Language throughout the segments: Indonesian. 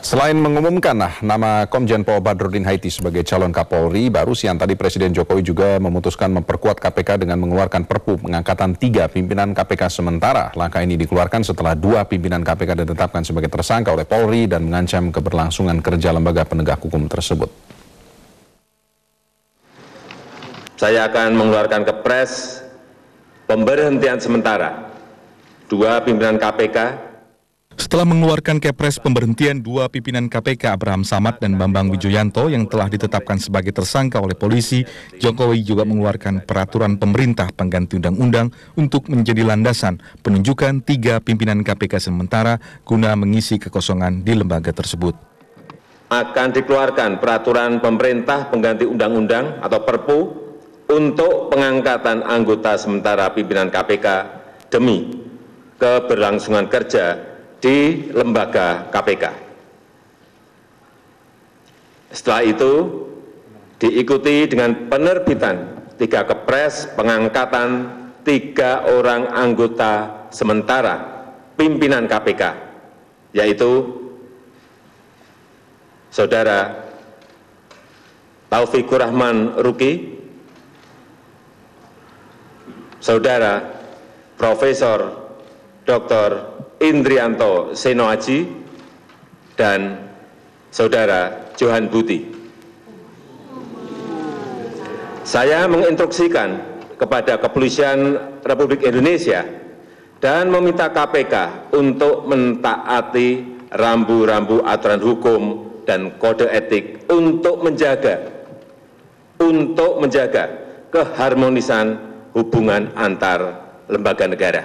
Selain mengumumkan nama Komjen Pol Badrudin Haiti sebagai calon Kapolri, baru siang tadi Presiden Jokowi juga memutuskan memperkuat KPK dengan mengeluarkan Perpu pengangkatan 3 pimpinan KPK sementara. Langkah ini dikeluarkan setelah 2 pimpinan KPK ditetapkan sebagai tersangka oleh Polri dan mengancam keberlangsungan kerja lembaga penegak hukum tersebut. Saya akan mengeluarkan Kepres pemberhentian sementara 2 pimpinan KPK. Setelah mengeluarkan Kepres pemberhentian 2 pimpinan KPK Abraham Samad dan Bambang Wijayanto yang telah ditetapkan sebagai tersangka oleh polisi, Jokowi juga mengeluarkan peraturan pemerintah pengganti undang-undang untuk menjadi landasan penunjukan 3 pimpinan KPK sementara guna mengisi kekosongan di lembaga tersebut. Akan dikeluarkan peraturan pemerintah pengganti undang-undang atau Perpu untuk pengangkatan anggota sementara pimpinan KPK demi keberlangsungan kerja di lembaga KPK. Setelah itu diikuti dengan penerbitan 3 Kepres pengangkatan 3 orang anggota sementara pimpinan KPK, yaitu Saudara Taufiequrachman Ruki, Saudara Profesor Dr. Indrianto Seno Aji, dan Saudara Johan Budi. Saya menginstruksikan kepada Kepolisian Republik Indonesia dan meminta KPK untuk mentaati rambu-rambu aturan hukum dan kode etik untuk menjaga keharmonisan hubungan antar lembaga negara.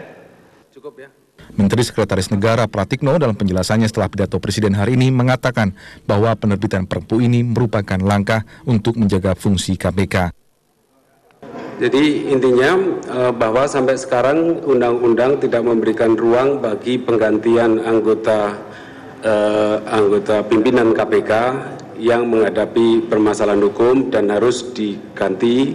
Cukup ya. Menteri Sekretaris Negara Pratikno dalam penjelasannya setelah pidato Presiden hari ini mengatakan bahwa penerbitan Perpu ini merupakan langkah untuk menjaga fungsi KPK. Jadi intinya bahwa sampai sekarang undang-undang tidak memberikan ruang bagi penggantian anggota pimpinan KPK yang menghadapi permasalahan hukum dan harus diganti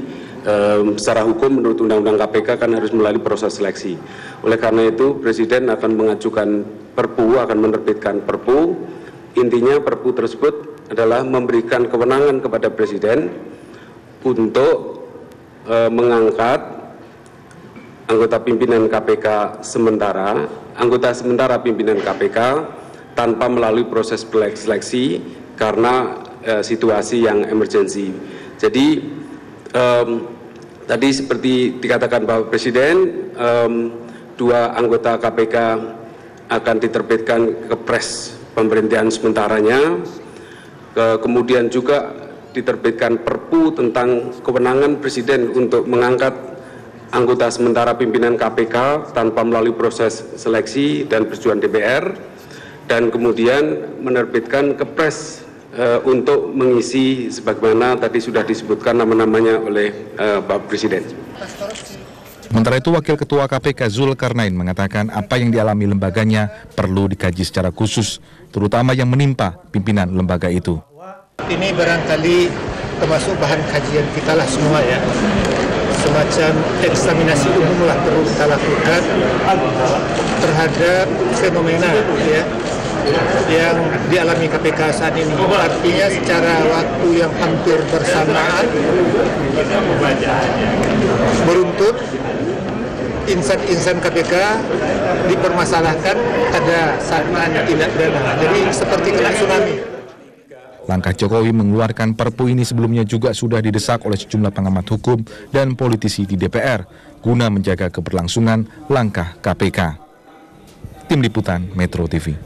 secara hukum menurut Undang-Undang KPK kan harus melalui proses seleksi. Oleh karena itu Presiden akan mengajukan Perpu, akan menerbitkan Perpu. Intinya Perpu tersebut adalah memberikan kewenangan kepada Presiden untuk mengangkat anggota pimpinan KPK sementara, pimpinan KPK tanpa melalui proses seleksi karena situasi yang emergensi. Jadi tadi seperti dikatakan Bapak Presiden, 2 anggota KPK akan diterbitkan Kepres pemberhentian sementaranya, kemudian juga diterbitkan Perpu tentang kewenangan Presiden untuk mengangkat anggota sementara pimpinan KPK tanpa melalui proses seleksi dan persetujuan DPR, dan kemudian menerbitkan Kepres untuk mengisi sebagaimana tadi sudah disebutkan nama-namanya oleh Bapak Presiden. Sementara itu Wakil Ketua KPK Zulkarnain mengatakan apa yang dialami lembaganya perlu dikaji secara khusus, terutama yang menimpa pimpinan lembaga itu. Ini barangkali termasuk bahan kajian kita lah semua ya, semacam eksaminasi umum lah perlu kita lakukan terhadap fenomena ya yang dialami KPK saat ini. Artinya secara waktu yang hampir bersamaan beruntut insan-insan KPK dipermasalahkan pada saat tindak pidana. Jadi seperti kena tsunami. Langkah Jokowi mengeluarkan Perpu ini sebelumnya juga sudah didesak oleh sejumlah pengamat hukum dan politisi di DPR guna menjaga keberlangsungan langkah KPK. Tim Liputan Metro TV.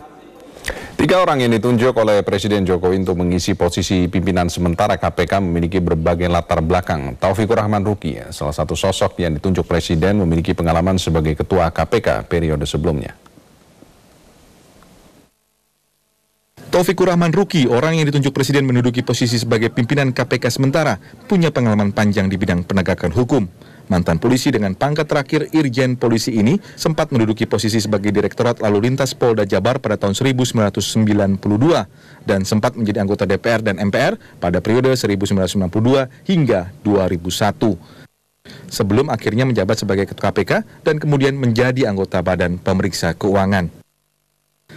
3 orang yang ditunjuk oleh Presiden Jokowi untuk mengisi posisi pimpinan sementara KPK memiliki berbagai latar belakang. Taufiequrachman Ruki, salah satu sosok yang ditunjuk Presiden, memiliki pengalaman sebagai Ketua KPK periode sebelumnya. Taufiequrachman Ruki, orang yang ditunjuk Presiden menduduki posisi sebagai pimpinan KPK sementara, punya pengalaman panjang di bidang penegakan hukum. Mantan polisi dengan pangkat terakhir Irjen Polisi ini sempat menduduki posisi sebagai Direktorat Lalu Lintas Polda Jabar pada tahun 1992 dan sempat menjadi anggota DPR dan MPR pada periode 1992 hingga 2001. Sebelum akhirnya menjabat sebagai Ketua KPK dan kemudian menjadi anggota Badan Pemeriksa Keuangan.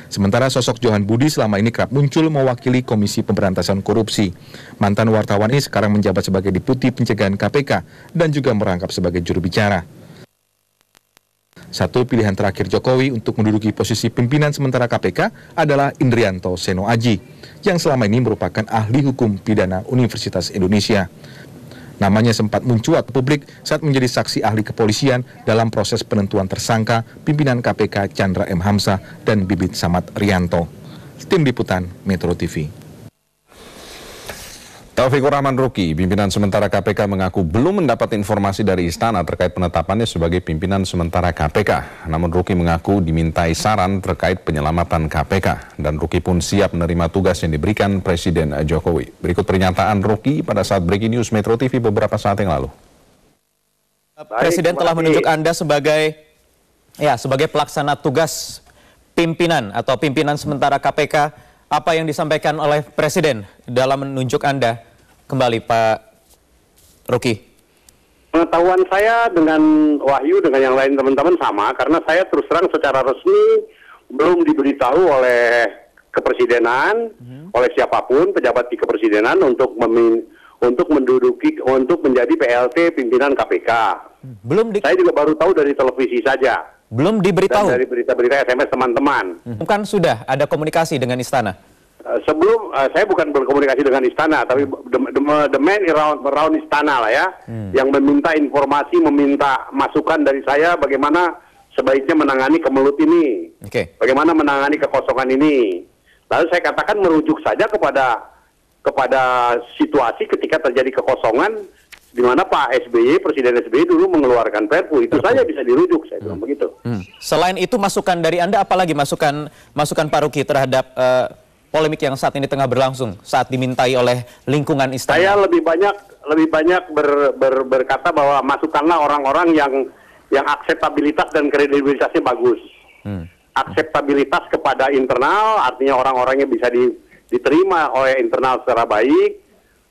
Sementara sosok Johan Budi selama ini kerap muncul mewakili Komisi Pemberantasan Korupsi. Mantan wartawan ini sekarang menjabat sebagai Deputi Pencegahan KPK dan juga merangkap sebagai juru bicara. Satu pilihan terakhir Jokowi untuk menduduki posisi pimpinan sementara KPK adalah Indrianto Seno Aji, yang selama ini merupakan ahli hukum pidana Universitas Indonesia. Namanya sempat mencuat publik saat menjadi saksi ahli kepolisian dalam proses penentuan tersangka pimpinan KPK Chandra M. Hamzah dan Bibit Samad Rianto. Tim Liputan Metro TV. Taufiequrachman Ruki, pimpinan sementara KPK, mengaku belum mendapat informasi dari istana terkait penetapannya sebagai pimpinan sementara KPK. Namun Ruki mengaku dimintai saran terkait penyelamatan KPK, dan Ruki pun siap menerima tugas yang diberikan Presiden Jokowi. Berikut pernyataan Ruki pada saat Breaking News Metro TV beberapa saat yang lalu. Presiden telah menunjuk Anda sebagai pelaksana tugas pimpinan sementara KPK. Apa yang disampaikan oleh Presiden dalam menunjuk Anda kembali, Pak Ruki? Pengetahuan saya dengan Wahyu, dengan yang lain teman-teman sama, karena saya terus terang secara resmi belum diberitahu oleh kepresidenan, oleh siapapun pejabat di kepresidenan untuk menjadi PLT pimpinan KPK. Saya juga baru tahu dari televisi saja. Belum diberitahu. Dan dari berita-berita SMS teman-teman. Bukan sudah ada komunikasi dengan istana? Sebelum, saya bukan berkomunikasi dengan istana, tapi the man around istana lah ya, yang meminta informasi, meminta masukan dari saya bagaimana sebaiknya menangani kemelut ini, bagaimana menangani kekosongan ini. Lalu saya katakan merujuk saja kepada situasi ketika terjadi kekosongan, di mana Pak SBY, Presiden SBY dulu mengeluarkan Perpu, itu saja bisa dirujuk, saya bilang begitu. Selain itu masukan dari Anda, apalagi masukan Pak Ruki terhadap polemik yang saat ini tengah berlangsung saat dimintai oleh lingkungan istana? Saya lebih banyak berkata bahwa masukkanlah orang-orang yang akseptabilitas dan kredibilitasnya bagus. Akseptabilitas kepada internal, artinya orang-orangnya bisa diterima oleh internal secara baik.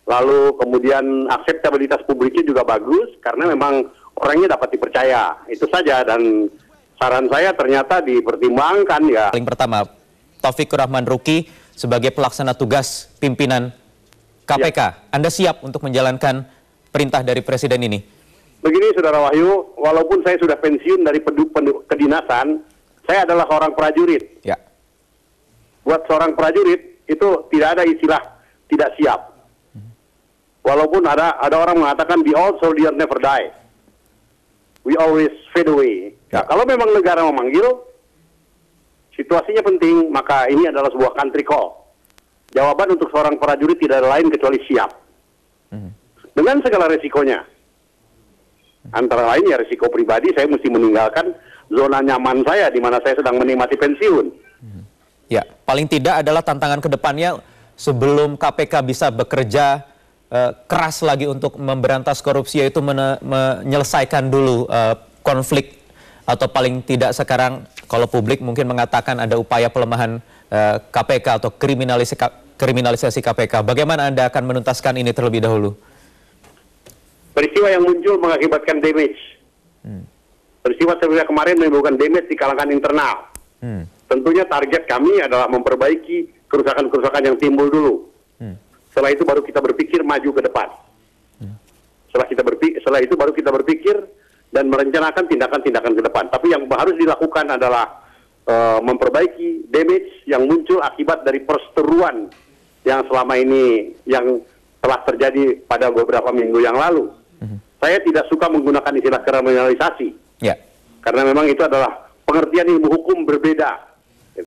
Lalu kemudian akseptabilitas publiknya juga bagus karena memang orangnya dapat dipercaya. Itu saja, dan saran saya ternyata dipertimbangkan ya. Paling pertama, Taufiequrachman Ruki sebagai pelaksana tugas pimpinan KPK. Ya. Anda siap untuk menjalankan perintah dari Presiden ini? Begini Saudara Wahyu, walaupun saya sudah pensiun dari kedinasan, saya adalah seorang prajurit. Ya. Buat seorang prajurit itu tidak ada istilah tidak siap. Walaupun ada orang mengatakan we all soldiers never die, we always fade away. Ya. Nah, kalau memang negara memanggil, situasinya penting, maka ini adalah sebuah country call. Jawaban untuk seorang prajurit tidak ada lain kecuali siap, dengan segala resikonya. Antara lain ya resiko pribadi, saya mesti meninggalkan zona nyaman saya di mana saya sedang menikmati pensiun. Ya, paling tidak adalah tantangan kedepannya sebelum KPK bisa bekerja keras lagi untuk memberantas korupsi, yaitu menyelesaikan dulu konflik, atau paling tidak sekarang kalau publik mungkin mengatakan ada upaya pelemahan KPK atau kriminalisasi KPK. Bagaimana Anda akan menuntaskan ini terlebih dahulu? Peristiwa yang muncul mengakibatkan damage. Peristiwa sebelumnya kemarin menimbulkan damage di kalangan internal. Tentunya target kami adalah memperbaiki kerusakan-kerusakan yang timbul dulu. Setelah itu baru kita berpikir maju ke depan. Setelah itu baru kita berpikir dan merencanakan tindakan-tindakan ke depan. Tapi yang harus dilakukan adalah memperbaiki damage yang muncul akibat dari perseteruan yang selama ini yang telah terjadi pada beberapa minggu yang lalu. Saya tidak suka menggunakan istilah kriminalisasi. Karena memang itu adalah pengertian ilmu hukum berbeda.